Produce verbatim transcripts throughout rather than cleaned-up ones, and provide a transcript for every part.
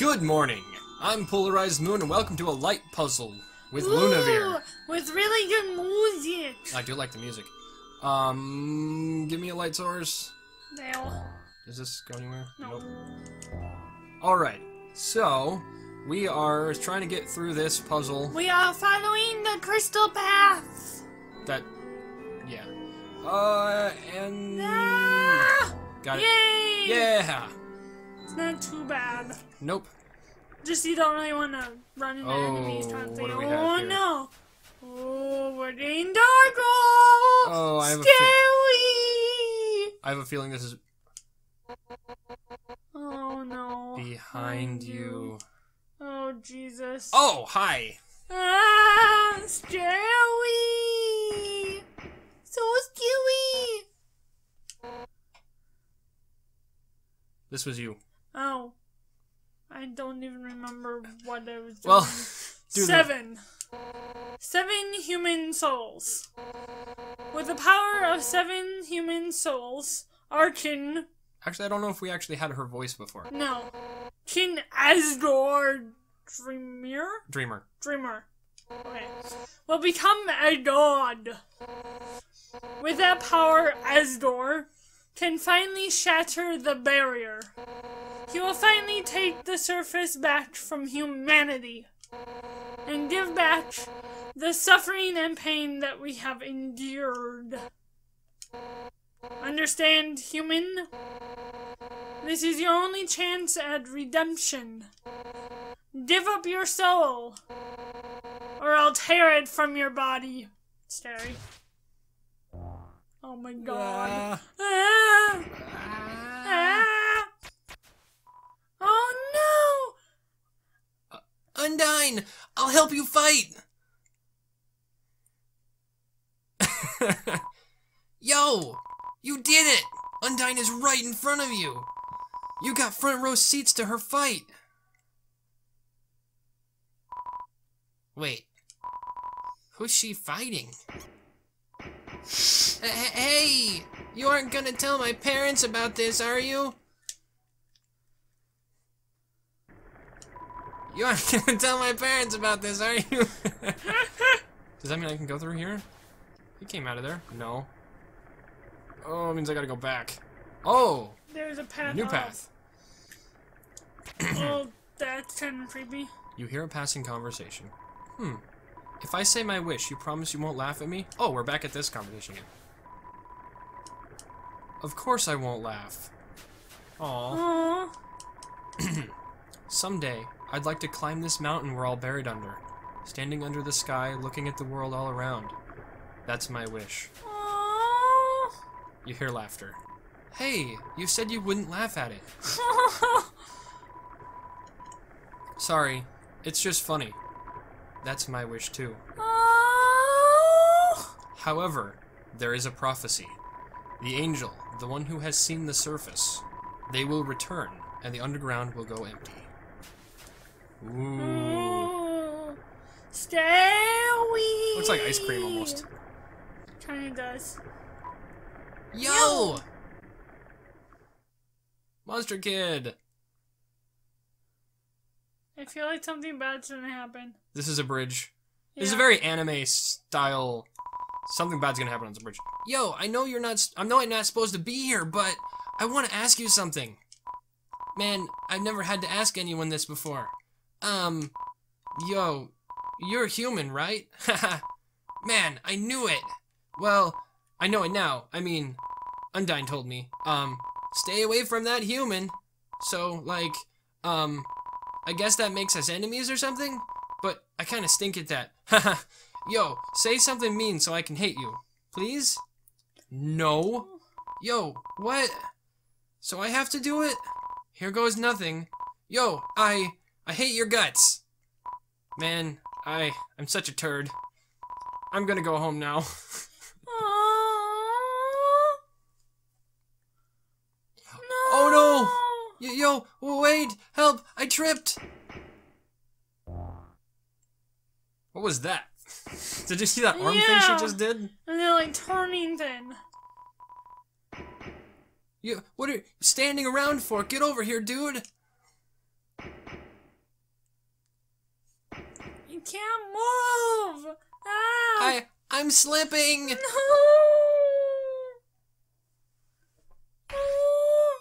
Good morning! I'm Polarized Moon and welcome to a light puzzle with Ooh, Lunavir. With really good music. I do like the music. Um, give me a light source. No. Does this go anywhere? No. Nope. Alright, so we are trying to get through this puzzle. We are following the crystal path. That, yeah. Uh, and... Ah! Got it. Yay! Yeah! It's not too bad. Nope. Just you don't really want to run into oh, enemies constantly. Oh, no. Oh, we're getting dark. Oh, I have Scary! A I have a feeling this is... Oh, no. Behind you. you. Oh, Jesus. Oh, hi. Ah, scary. So scary. This was you. Oh. I don't even remember what I was doing. Well, do seven. The... Seven human souls. With the power of seven human souls, our kin... Actually, I don't know if we actually had her voice before. No. Kin Asgore Dreemurr? Dreamer. Dreamer. Okay. Will become a god. With that power, Asgore can finally shatter the barrier. He will finally take the surface back from humanity and give back the suffering and pain that we have endured. Understand, human? This is your only chance at redemption. Give up your soul, or I'll tear it from your body. Scary. Oh my god. Uh. Ah. Ah. Oh no! Uh, Undyne, I'll help you fight! Yo! You did it! Undyne is right in front of you! You got front row seats to her fight! Wait. Who's she fighting? Hey! You aren't gonna tell my parents about this, are you? You aren't gonna tell my parents about this, are you? Does that mean I can go through here? He came out of there. No. Oh, it means I gotta go back. Oh! There's a path. New path. Oh, that's kind of creepy. You hear a passing conversation. Hmm. If I say my wish, you promise you won't laugh at me? Oh, we're back at this conversation again. Of course I won't laugh. Aww. Aww. Someday, I'd like to climb this mountain we're all buried under. Standing under the sky, looking at the world all around. That's my wish. Aww. You hear laughter. Hey, you said you wouldn't laugh at it. Sorry, it's just funny. That's my wish too. Oh. However, there is a prophecy. The angel, the one who has seen the surface, they will return, and the underground will go empty. Ooh. Ooh. Scary. Looks like ice cream almost. Kinda does. Yo! Yo! Monster Kid! I feel like something bad's gonna happen. This is a bridge. Yeah. This is a very anime style. Something bad's gonna happen on this bridge. Yo, I know you're not. I know I'm not supposed to be here, but I want to ask you something. Man, I've never had to ask anyone this before. Um, yo, you're human, right? Haha. Man, I knew it. Well, I know it now. I mean, Undyne told me. Um, stay away from that human. So, like, um. I guess that makes us enemies or something? But I kinda stink at that. Haha. Yo, say something mean so I can hate you. Please? No. Yo, what? So I have to do it? Here goes nothing. Yo, I... I hate your guts. Man, I... I'm such a turd. I'm gonna go home now. Yo, wait! Help! I tripped! What was that? Did you see that arm yeah. thing she just did? And they're like turning then. You, what are you standing around for? Get over here, dude! You can't move! Ah! I, I'm slipping! No! Oh.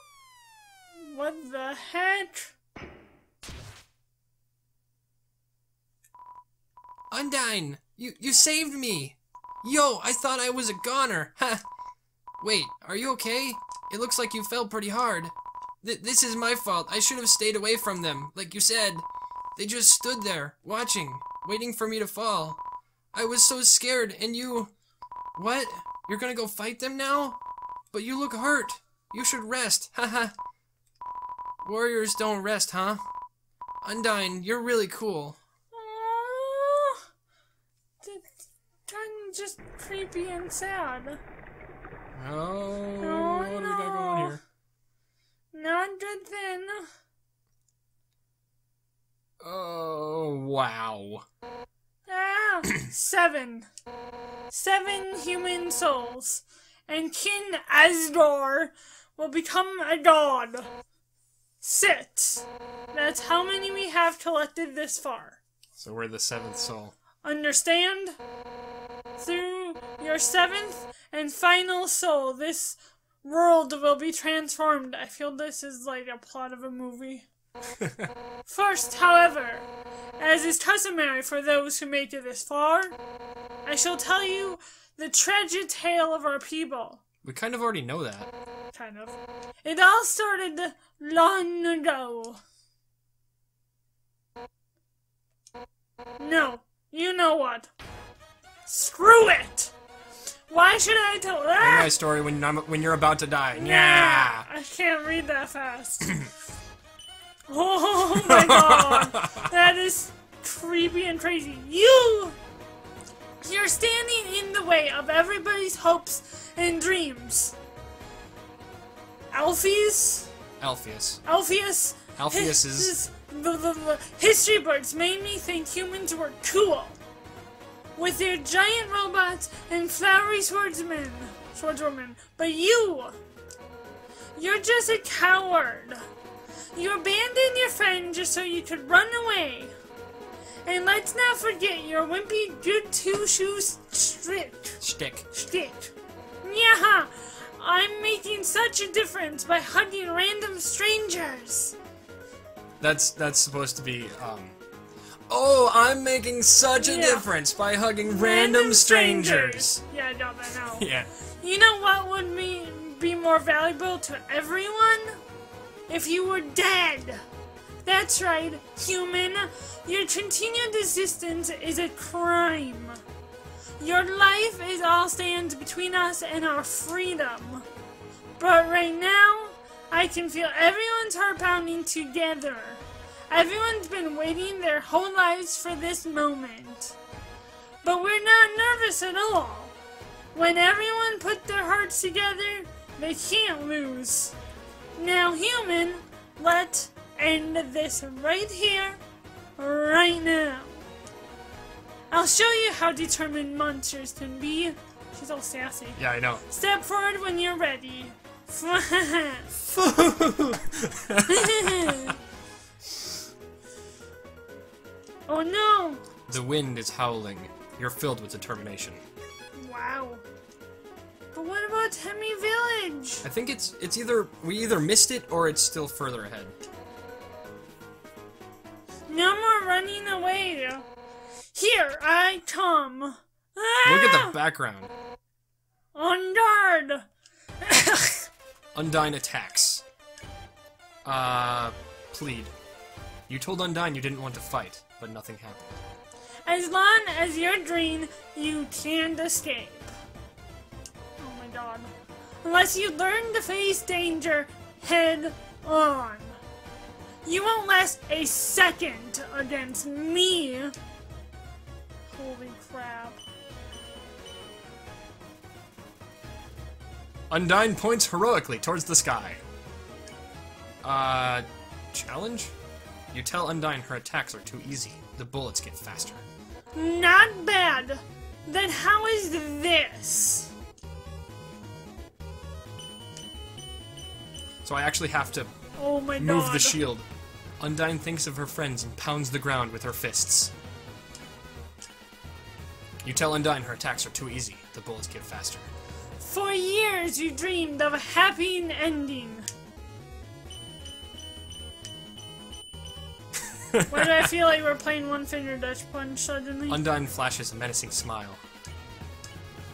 What the heck? Undyne! You, you saved me! Yo, I thought I was a goner! Ha! Wait, are you okay? It looks like you fell pretty hard. Th this is my fault. I should have stayed away from them, like you said. They just stood there, watching, waiting for me to fall. I was so scared, and you... What? You're gonna go fight them now? But you look hurt. You should rest, haha. Warriors don't rest, huh? Undyne, you're really cool. I'm just creepy and sad. Oh, oh what no. do we got going here? Not good then. Oh, wow. Ah, seven. Seven human souls. And King Asgore will become a god. Six. That's how many we have collected this far. So we're the seventh soul. Understand? Through your seventh and final soul, this world will be transformed. I feel this is like a plot of a movie. First, however, as is customary for those who make it this far, I shall tell you the tragic tale of our people. We kind of already know that. Kind of. It all started long ago. No, you know what? Screw it! Why should I tell ah! my story when I'm, when you're about to die? Nah, yeah. I can't read that fast. Oh my god, that is creepy and crazy. You, you're standing in the way of everybody's hopes and dreams. Alphys. Alphys. Alphys. Alphys is the, the, the history books made me think humans were cool. With their giant robots and flowery swordsmen, swordswomen, but you, you're just a coward. You abandoned your friend just so you could run away. And let's not forget your wimpy good two-shoes shtick. Shtick. Shtick. Yeah, I'm making such a difference by hugging random strangers. That's that's supposed to be. Um... Oh, I'm making such a yeah. difference by hugging random, random strangers. strangers. Yeah, I got that now. Yeah. You know what would be, be more valuable to everyone? If you were dead. That's right, human. Your continued existence is a crime. Your life is all stands between us and our freedom. But right now, I can feel everyone's heart pounding together. Everyone's been waiting their whole lives for this moment. But we're not nervous at all. When everyone put their hearts together, they can't lose. Now, human, let's end this right here, right now. I'll show you how determined monsters can be. She's all sassy. Yeah, I know. Step forward when you're ready. Oh no! The wind is howling. You're filled with determination. Wow. But what about Temmie Village? I think it's it's either we either missed it or it's still further ahead. No more running away. Here I come. Ah! Look at the background. On guard. Undyne attacks. Uh, plead. You told Undyne you didn't want to fight, but nothing happened. As long as you're green, you can't escape. Oh my god. Unless you learn to face danger head on. You won't last a second against me. Holy crap. Undyne points heroically towards the sky. Uh, challenge? You tell Undyne her attacks are too easy. The bullets get faster. Not bad. Then how is this? So I actually have to oh my move God. the shield. Undyne thinks of her friends and pounds the ground with her fists. You tell Undyne her attacks are too easy. The bullets get faster. For years you dreamed of a happy ending. Why do I feel like we're playing One Finger Dutch Punch suddenly? Undyne flashes a menacing smile.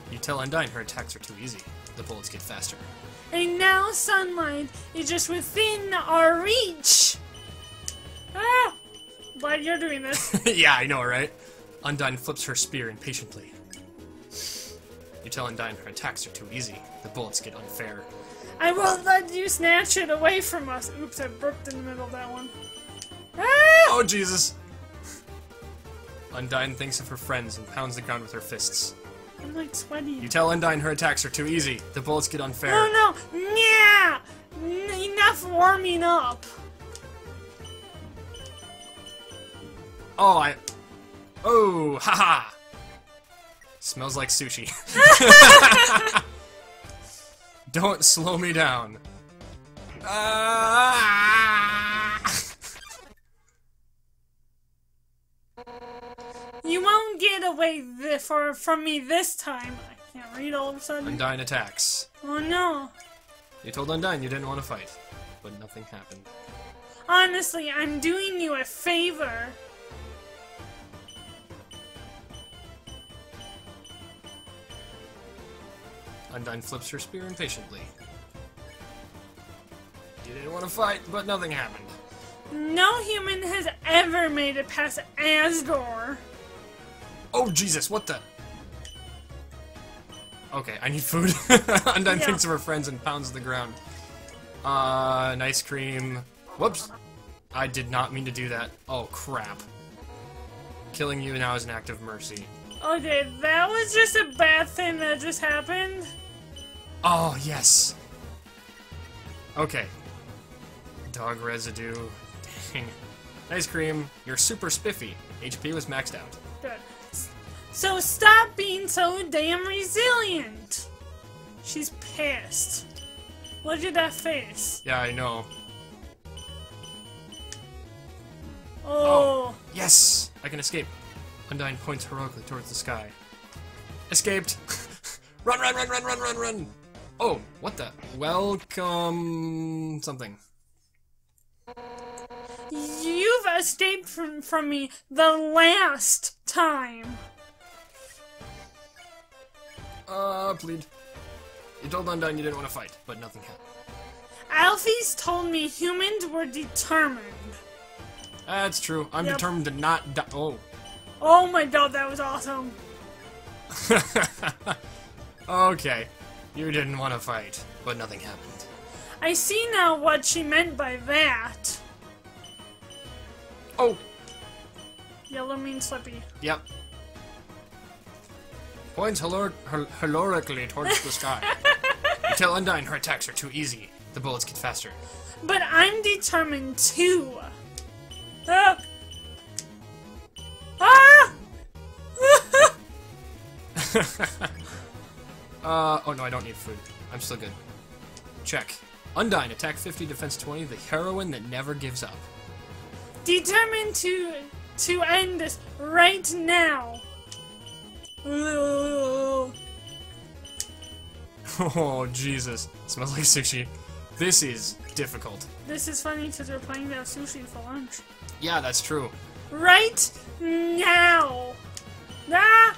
You tell Undyne her attacks are too easy. The bullets get faster. And now sunlight is just within our reach! Ah! Glad you're doing this. Yeah, I know, right? Undyne flips her spear impatiently. You tell Undyne her attacks are too easy. The bullets get unfair. I won't let you snatch it away from us! Oops, I burped in the middle of that one. Ah! Oh, Jesus! Undyne thinks of her friends and pounds the ground with her fists. I'm like sweaty. You tell Undyne her attacks are too easy. The bullets get unfair. Oh no! Yeah! N enough warming up! Oh, I. Oh, haha! Smells like sushi. Don't slow me down. Ah! You won't get away th for, from me this time. I can't read all of a sudden. Undyne attacks. Oh no. You told Undyne you didn't want to fight, but nothing happened. Honestly, I'm doing you a favor. Undyne flips her spear impatiently. You didn't want to fight, but nothing happened. No human has ever made it past Asgore. Oh, Jesus, what the? Okay, I need food. Undyne yeah. thinks of her friends and pounds the ground. Uh, an ice cream. Whoops. I did not mean to do that. Oh, crap. Killing you now is an act of mercy. Okay, that was just a bad thing that just happened. Oh, yes. Okay. Dog residue. Dang. Ice cream. You're super spiffy. H P was maxed out. Good. So stop being so damn resilient! She's pissed. Look at that face. Yeah, I know. Oh. oh. Yes! I can escape. Undyne points heroically towards the sky. Escaped! Run, run, run, run, run, run, run! Oh, what the? Welcome... something. You've escaped from, from me the last time! Uh, plead. You told Undyne you didn't want to fight, but nothing happened. Alphys told me humans were determined. That's true. I'm yep. determined to not die. Oh. Oh my God, that was awesome. Okay. You didn't want to fight, but nothing happened. I see now what she meant by that. Oh. Yellow means slippy. Yep. Points helor hel heroically towards the sky. You tell Undyne her attacks are too easy. The bullets get faster. But I'm determined too. Ah! Ah! uh, oh no, I don't need food. I'm still good. Check. Undyne, attack fifty, defense twenty, the heroine that never gives up. Determined to, to end this right now. Oh, Jesus. It smells like sushi. This is difficult. This is funny because we're planning to have sushi for lunch. Yeah, that's true. Right now! Ah!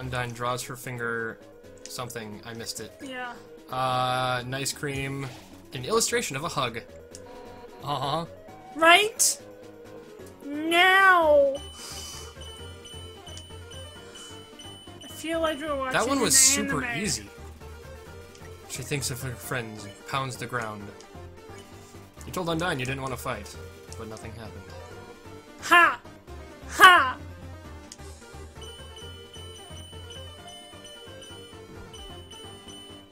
Undyne draws her finger... something. I missed it. Yeah. Uh, nice cream. An illustration of a hug. Uh-huh. Right? Now, I feel like we're watching That one was an super anime. easy. She thinks of her friends and pounds the ground. You told Undyne you didn't want to fight, but nothing happened. Ha! Ha!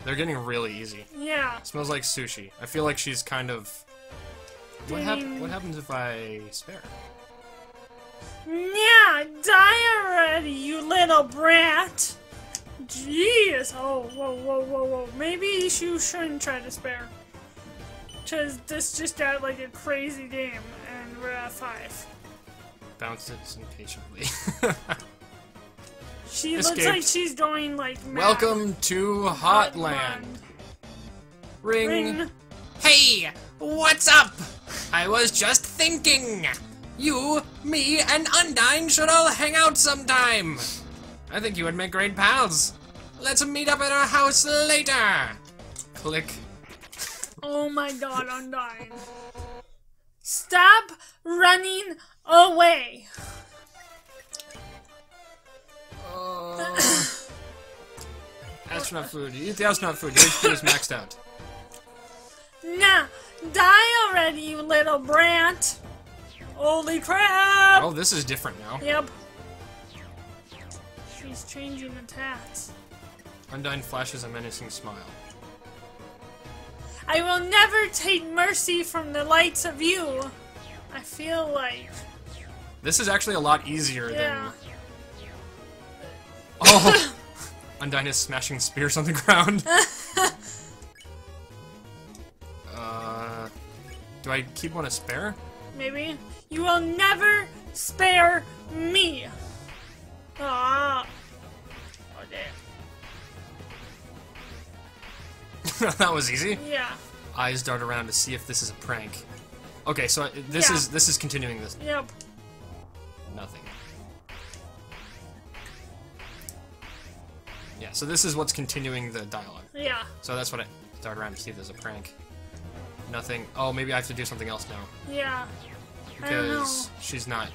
They're getting really easy. Yeah. It smells like sushi. I feel like she's kind of... What, hap what happens if I spare? Yeah, die already, you little brat! jeez! Oh, whoa, whoa, whoa, whoa. Maybe you shouldn't try to spare. Because this just got like a crazy game, and we're at five. Bounced it impatiently. She Escaped. Looks like she's going like mad. Welcome to Hotland. Hotland. Ring. Ring. Hey! What's up? I was just thinking. You, me, and Undyne should all hang out sometime. I think you would make great pals. Let's meet up at our house later. Click. Oh my god, Undyne. Stop running away. Uh, astronaut food. Eat the astronaut food. Your H P is maxed out. Nah, die already, you little brat. Holy crap! Oh, this is different now. Yep. She's changing attacks. Undyne flashes a menacing smile. I will never take mercy from the lights of you. I feel like... This is actually a lot easier yeah. than... Oh! Undyne is smashing spears on the ground. uh, do I keep one to spare? Maybe. You will never spare me. Ah. Oh, damn. That was easy. Yeah. Eyes dart around to see if this is a prank. Okay, so I, this yeah. is this is continuing this. Yep. Nothing. Yeah, so this is what's continuing the dialogue. Yeah. So that's what I dart around to see if there's a prank. Nothing. Oh, maybe I have to do something else now. Yeah. Because she's not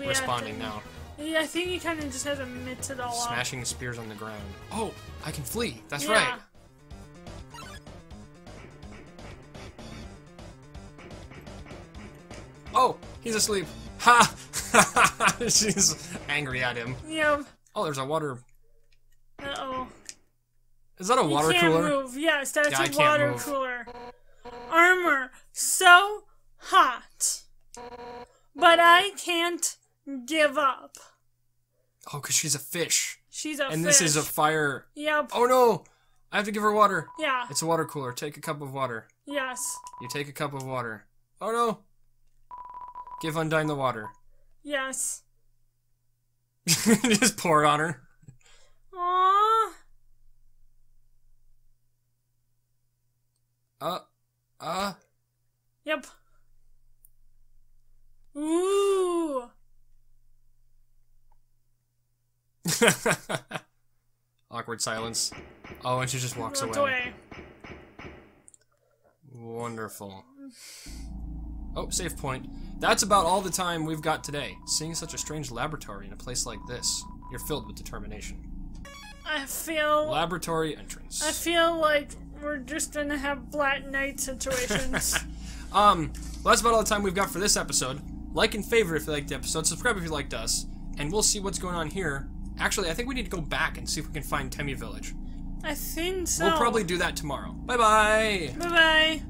we responding now. Yeah, I think you kind of just have to mix it all up. Smashing spears on the ground. Oh, I can flee. That's yeah. right. Oh, he's asleep. Ha! She's angry at him. Yeah. Oh, there's a water. Uh oh. Is that a you water can't cooler? Move. Yes, that's yeah, a I water move. cooler. Armor so hot, but I can't give up. Oh, because she's a fish. She's a and fish. And this is a fire. Yep. Oh no! I have to give her water. Yeah. It's a water cooler. Take a cup of water. Yes. You take a cup of water. Oh no! Give Undyne the water. Yes. Just pour it on her. Aww. Uh. Uh. Yep. Ooh. Awkward silence. Oh, and she just walks away. away. Wonderful. Oh, save point. That's about all the time we've got today. Seeing such a strange laboratory in a place like this, you're filled with determination. I feel... Laboratory entrance. I feel like... We're just gonna have Black Knight situations. um, well, that's about all the time we've got for this episode. Like and favorite if you liked the episode, subscribe if you liked us, and we'll see what's going on here. Actually, I think we need to go back and see if we can find Temmie Village. I think so. We'll probably do that tomorrow. Bye-bye! Bye-bye!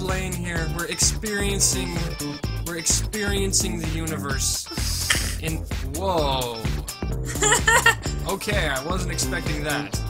Laying here, we're experiencing, we're experiencing the universe. In whoa. Okay, I wasn't expecting that.